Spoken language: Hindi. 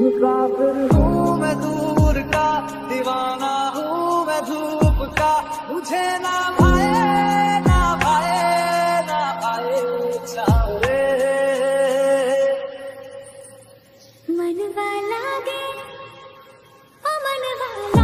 काफिर हूँ मैं दूर का, दीवाना हूँ मैं धूप का, मुझे ना भाए ना भाए ना भाए चाहो रे। मनवा लागे ओ मनवा।